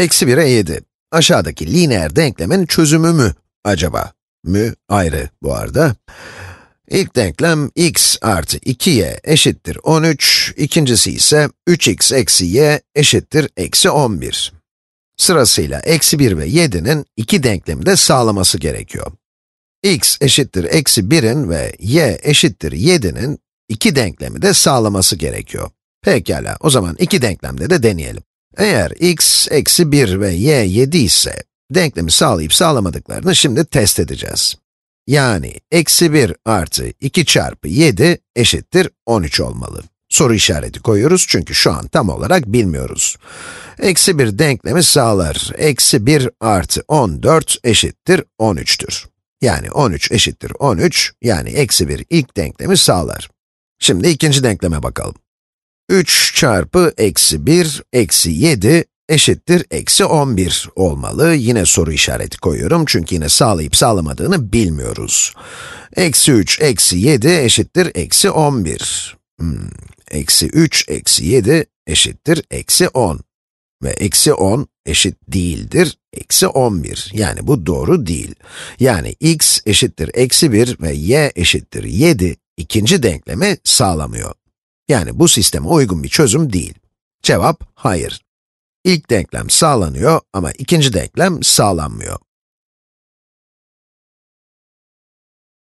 Eksi 1'e 7. Aşağıdaki lineer denklemin çözümü mü acaba? Mü ayrı bu arada. İlk denklem x artı 2y eşittir 13, ikincisi ise 3x eksi y eşittir eksi 11. Sırasıyla eksi 1 ve 7'nin iki denklemi de sağlaması gerekiyor. X eşittir eksi 1'in ve y eşittir 7'nin iki denklemi de sağlaması gerekiyor. Pekala, o zaman iki denklemde de deneyelim. Eğer x eksi 1 ve y 7 ise, denklemi sağlayıp sağlamadıklarını şimdi test edeceğiz. Yani eksi 1 artı 2 çarpı 7 eşittir 13 olmalı. Soru işareti koyuyoruz çünkü şu an tam olarak bilmiyoruz. Eksi 1 denklemi sağlar. Eksi 1 artı 14 eşittir 13'tür. Yani 13 eşittir 13, yani eksi 1 ilk denklemi sağlar. Şimdi ikinci denkleme bakalım. 3 çarpı eksi 1 eksi 7 eşittir eksi 11 olmalı. Yine soru işareti koyuyorum çünkü yine sağlayıp sağlamadığını bilmiyoruz. Eksi 3 eksi 7 eşittir eksi 11. Eksi 3 eksi 7 eşittir eksi 10. Ve eksi 10 eşit değildir eksi 11. Yani bu doğru değil. Yani x eşittir eksi 1 ve y eşittir 7 ikinci denklemi sağlamıyor. Yani bu sisteme uygun bir çözüm değil. Cevap hayır. İlk denklem sağlanıyor ama ikinci denklem sağlanmıyor.